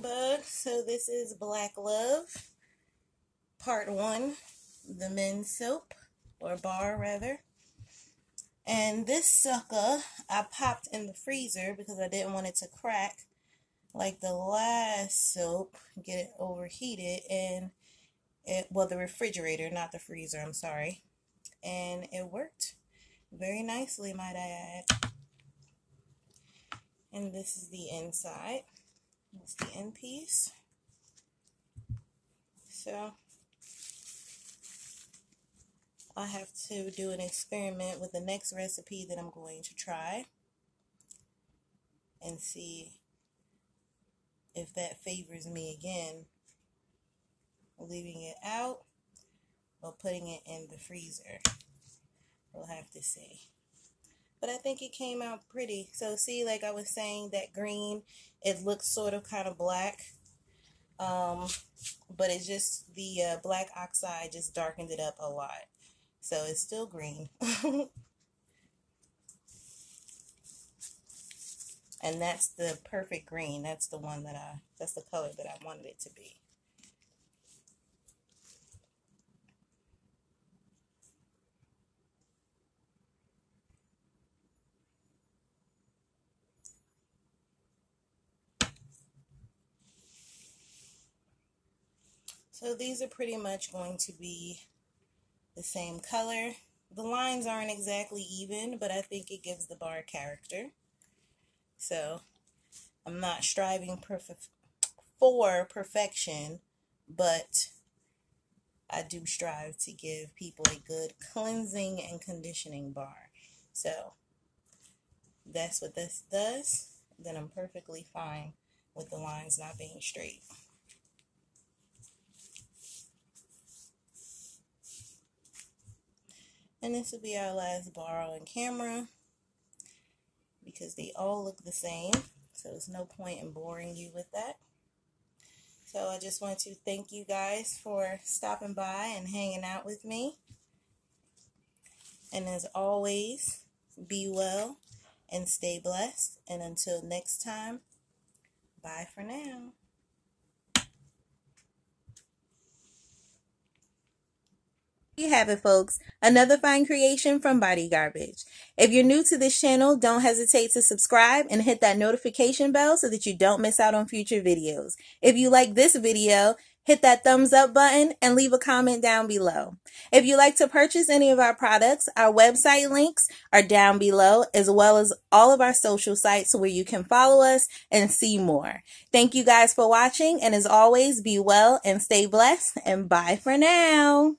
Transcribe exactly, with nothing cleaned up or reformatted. Bug. So this is Black Love, part one, the men's soap, or bar rather. And this sucker I popped in the freezer because I didn't want it to crack like the last soap, get it overheated, and it, well, the refrigerator, not the freezer, I'm sorry. And it worked very nicely, might I add. And this is the inside. That's the end piece. So I have to do an experiment with the next recipe that I'm going to try and see if that favors me again, leaving it out or putting it in the freezer. We'll have to see. But I think it came out pretty. So see, like I was saying, that green, it looks sort of kind of black. Um, but it's just the uh, black oxide just darkened it up a lot. So it's still green. And that's the perfect green. That's the one that I, that's the color that I wanted it to be. So these are pretty much going to be the same color. The lines aren't exactly even, but I think it gives the bar character. So I'm not striving perf- for perfection, but I do strive to give people a good cleansing and conditioning bar. So that's what this does. Then I'm perfectly fine with the lines not being straight. And this will be our last bar on camera because they all look the same. So there's no point in boring you with that. So I just want to thank you guys for stopping by and hanging out with me. And as always, be well and stay blessed. And until next time, bye for now. You have it, folks, another fine creation from Body Garbage. If you're new to this channel, don't hesitate to subscribe and hit that notification bell so that you don't miss out on future videos. If you like this video, hit that thumbs up button and leave a comment down below. If you'd like to purchase any of our products, our website links are down below, as well as all of our social sites where you can follow us and see more. Thank you guys for watching, and as always, be well and stay blessed, and bye for now.